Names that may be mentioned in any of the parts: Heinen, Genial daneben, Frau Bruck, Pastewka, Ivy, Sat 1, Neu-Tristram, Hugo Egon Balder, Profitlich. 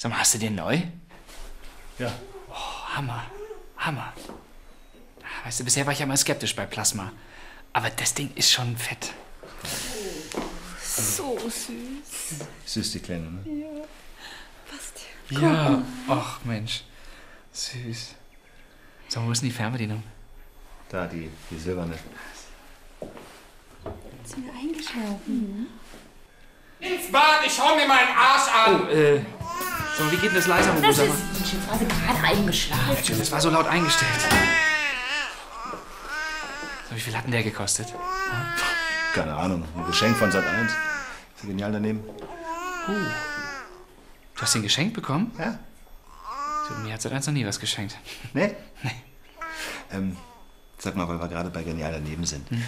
Sag mal, hast du den neu? Ja. Oh, Hammer. Hammer. Weißt du, bisher war ich ja mal skeptisch bei Plasma. Aber das Ding ist schon fett. So süß. Süß, die Kleine, ne? Ja. Passt ja. Ja. Ach, Mensch. Süß. Sag mal, wo ist denn die Fernbedienung? Da, die silberne. Sind wir eingeschlafen? Ins Bad, ich hau mir meinen Arsch an! Oh, so, wie geht denn das leiser, Hugo? Das ist Jim, also gerade eingeschlafen. Ja, Jim, das war so laut eingestellt. So, wie viel hat denn der gekostet? Hm? Keine Ahnung, ein Geschenk von Sat 1. Ist ja genial daneben. Du hast den geschenkt bekommen? Ja. So, mir hat Sat 1 noch nie was geschenkt. Nee? Nee. Sag mal, weil wir gerade bei Genial daneben sind. Hm.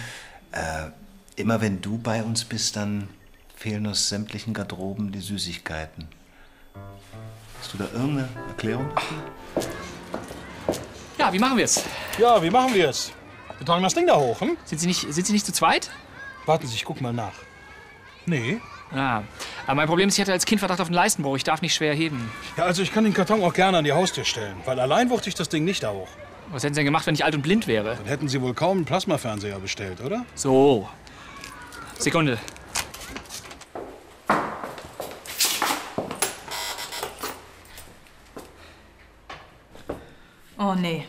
Immer wenn du bei uns bist, dann fehlen aus sämtlichen Garderoben die Süßigkeiten. Hast du da irgendeine Erklärung? Ach. Ja, wie machen wir es? Wir tragen das Ding da hoch, hm? Sind Sie nicht zu zweit? Warten Sie, ich guck mal nach. Nee. Ah, aber mein Problem ist, ich hatte als Kind Verdacht auf einen Leistenbruch. Ich darf nicht schwer heben. Ja, also ich kann den Karton auch gerne an die Haustür stellen, weil allein wuchte ich das Ding nicht da hoch. Was hätten Sie denn gemacht, wenn ich alt und blind wäre? Dann hätten Sie wohl kaum einen Plasmafernseher bestellt, oder? So. Sekunde. Oh, nee.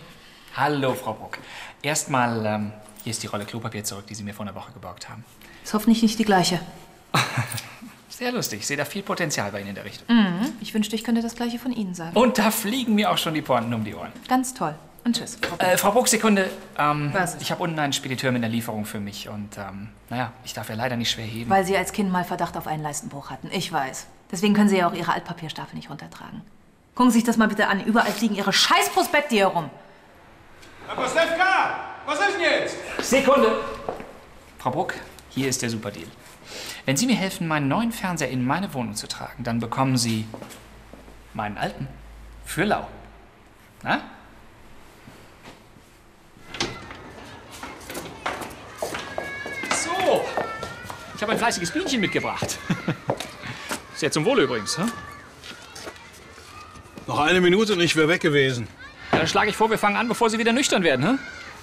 Hallo, Frau Bruck. Erstmal, hier ist die Rolle Klopapier zurück, die Sie mir vor einer Woche geborgt haben. Ist hoffentlich nicht die gleiche. Sehr lustig. Ich sehe da viel Potenzial bei Ihnen in der Richtung. Mhm. Ich wünschte, ich könnte das Gleiche von Ihnen sagen. Und da fliegen mir auch schon die Pointen um die Ohren. Ganz toll. Und tschüss. Frau Bruck, Sekunde. Was? Ich habe unten einen Spediteur mit einer Lieferung für mich. Und naja, ich darf ja leider nicht schwer heben. Weil Sie als Kind mal Verdacht auf einen Leistenbruch hatten. Ich weiß. Deswegen können Sie ja auch Ihre Altpapierstapel nicht runtertragen. Gucken Sie sich das mal bitte an. Überall liegen Ihre scheiß Prospekte hier rum. Herr Pastewka, was ist denn jetzt? Sekunde. Frau Bruck, hier ist der Superdeal. Wenn Sie mir helfen, meinen neuen Fernseher in meine Wohnung zu tragen, dann bekommen Sie meinen alten für lau. Na? So, ich habe ein fleißiges Bienchen mitgebracht. Sehr zum Wohl übrigens. Hm? Noch eine Minute und ich wäre weg gewesen. Ja, dann schlage ich vor, wir fangen an, bevor Sie wieder nüchtern werden. Hm?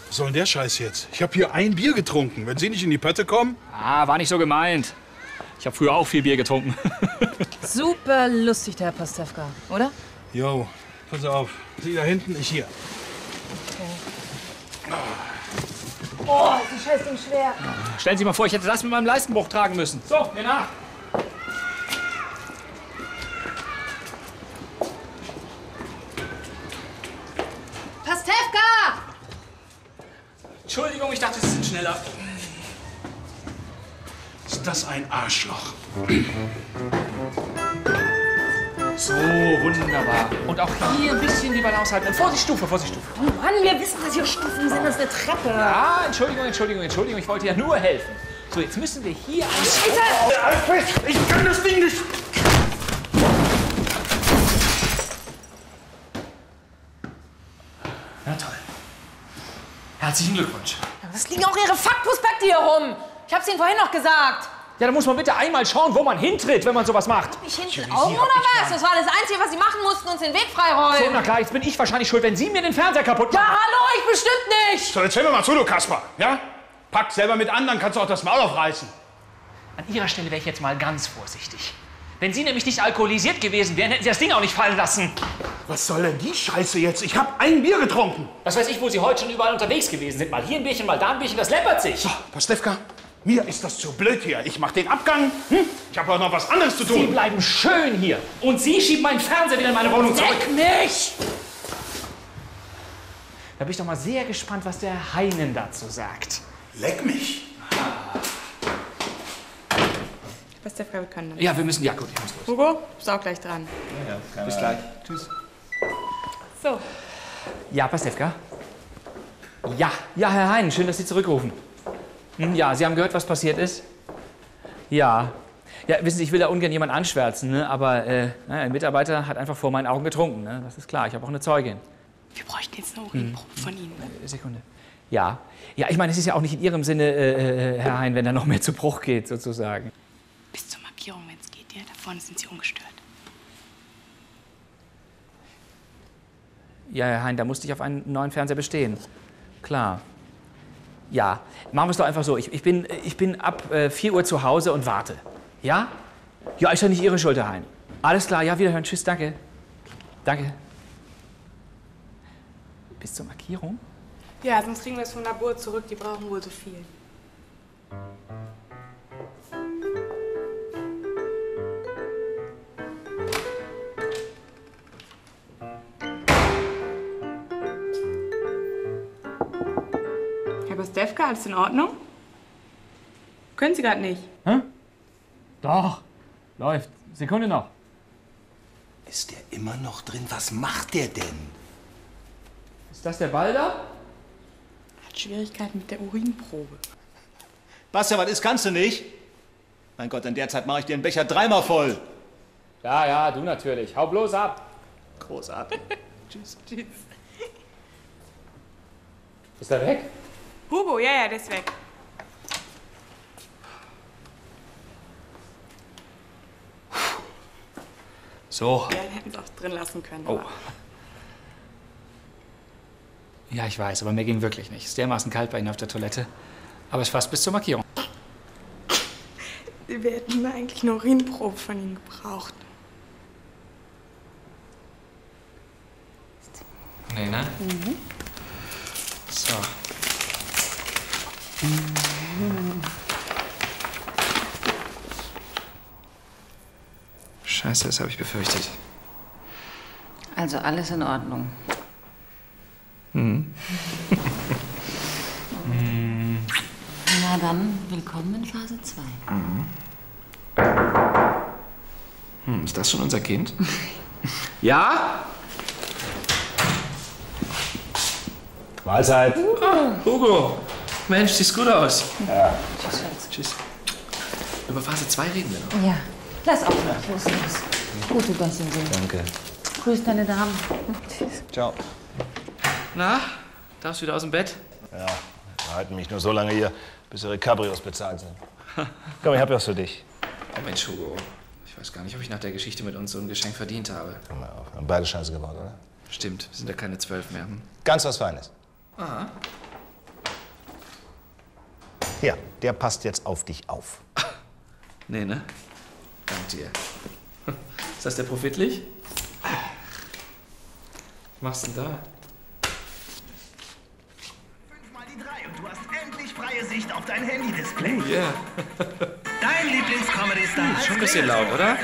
Was soll denn der Scheiß jetzt? Ich habe hier ein Bier getrunken. Wenn Sie nicht in die Pötte kommen? Ah, war nicht so gemeint. Ich habe früher auch viel Bier getrunken. Super lustig, der Herr Pastewka, oder? Jo, pass auf. Sie da hinten, ich hier. Okay. Oh, ist die Scheißding schwer. Stellen Sie mal vor, ich hätte das mit meinem Leistenbruch tragen müssen. So, mir nach. Entschuldigung, ich dachte, Sie sind schneller. Ist das ein Arschloch? So, wunderbar. Und auch hier ein bisschen die Balance halten. Und Vorsicht, Stufe, Vorsicht, Stufe. Oh Mann, wir wissen, dass hier Stufen sind, das ist eine Treppe. Ja, Entschuldigung, ich wollte ja nur helfen. So, jetzt müssen wir hier... Alter! Ich kann das Ding nicht... Na toll. Herzlichen Glückwunsch. Was liegen auch Ihre Fuck-Prospekte hier rum? Ich hab's Ihnen vorhin noch gesagt. Ja, da muss man bitte einmal schauen, wo man hintritt, wenn man sowas macht. Ich hinten auch, oder was? Das war das Einzige, was Sie machen mussten, uns den Weg freiräumen. So, na klar, jetzt bin ich wahrscheinlich schuld, wenn Sie mir den Fernseher kaputt machen. Ja, hallo, ich bestimmt nicht. So, jetzt hör mir mal zu, du Kasper, ja? Pack selber mit an, dann kannst du auch das Maul aufreißen. An Ihrer Stelle wäre ich jetzt mal ganz vorsichtig. Wenn Sie nämlich nicht alkoholisiert gewesen wären, hätten Sie das Ding auch nicht fallen lassen. Was soll denn die Scheiße jetzt? Ich habe ein Bier getrunken. Was weiß ich, wo Sie heute schon überall unterwegs gewesen sind. Mal hier ein Bierchen, mal da ein Bierchen, das läppert sich. So, Pastewka, mir ist das zu blöd hier. Ich mach den Abgang. Hm? Ich habe auch noch was anderes zu tun. Sie bleiben schön hier. Und Sie schieben meinen Fernseher wieder in meine Wohnung zurück. Leck mich! Da bin ich doch mal sehr gespannt, was der Heinen dazu sagt. Leck mich! Pastewka, wir können dann. Ja, wir müssen, ja gut, ich muss los. Hugo, du bist auch gleich dran. Ja, bis gleich. Tschüss. So. Ja, Pastewka? Ja, Herr Heinen, schön, dass Sie zurückrufen. Ja, Sie haben gehört, was passiert ist? Ja. Ja, wissen Sie, ich will da ungern jemanden anschwärzen, ne? Aber ein Mitarbeiter hat einfach vor meinen Augen getrunken, ne? Das ist klar, ich habe auch eine Zeugin. Wir bräuchten jetzt eine Urinprobe von Ihnen. Ne? Sekunde. Ja. Ja, ich meine, es ist ja auch nicht in Ihrem Sinne, Herr Heinen, wenn da noch mehr zu Bruch geht, sozusagen. Bis zur Markierung, wenn es geht. Ja? Da vorne sind Sie ungestört. Ja, Herr Hein, da musste ich auf einen neuen Fernseher bestehen. Klar. Ja, machen wir es doch einfach so. Ich bin ab 4 Uhr zu Hause und warte. Ja? Ja, ist ja nicht Ihre Schuld, Herr Hein. Alles klar, ja, wiederhören. Tschüss, danke. Danke. Bis zur Markierung? Ja, sonst kriegen wir es vom Labor zurück. Die brauchen wohl so viel. Herr Pastewka, alles in Ordnung? Können Sie gerade nicht. Hä? Doch, läuft. Sekunde noch. Ist der immer noch drin? Was macht der denn? Ist das der Balder? Hat Schwierigkeiten mit der Urinprobe. Basta, was ist, kannst du nicht? Mein Gott, in der Zeit mache ich dir den Becher dreimal voll. Ja, ja, du natürlich. Hau bloß ab. Großartig. Tschüss. Tschüss. Ist er weg? Hugo, ja, ja, der ist weg. So. Ja, wir hätten es auch drin lassen können. Oh. Ja, ich weiß, aber mir ging wirklich nicht. Es ist dermaßen kalt bei Ihnen auf der Toilette. Aber es fast bis zur Markierung. Wir hätten eigentlich eine Urinprobe von Ihnen gebraucht. Nee, ne? Mhm. So. Mhm. Scheiße, das habe ich befürchtet. Also alles in Ordnung. Mhm. Na dann, willkommen in Phase 2. Mhm. Hm, ist das schon unser Kind? Ja? Mahlzeit. Hugo, Mensch, siehst gut aus. Ja. Tschüss, Schatz. Tschüss. Über Phase 2 reden wir noch. Ja. Lass auch noch. Los, los. Gute Besserung. Danke. Grüß deine Damen. Tschüss. Ciao. Na, darfst du wieder aus dem Bett? Ja, wir halten mich nur so lange hier, bis ihre Cabrios bezahlt sind. Komm, ich hab ja was für dich. Oh Mensch, Hugo. Ich weiß gar nicht, ob ich nach der Geschichte mit uns so ein Geschenk verdient habe. Komm mal auf. Wir haben beide scheiße gebaut, oder? Stimmt, wir sind ja keine 12 mehr. Ganz was Feines. Ah. Ja, der passt jetzt auf dich auf. Nee, ne? Dank dir. Ist das der Profitlich? Was machst du denn da? 5 mal die 3 und du hast endlich freie Sicht auf dein Handy-Display. Yeah. Dein Lieblings-Comedy-Star. Schon ein bisschen laut, oder?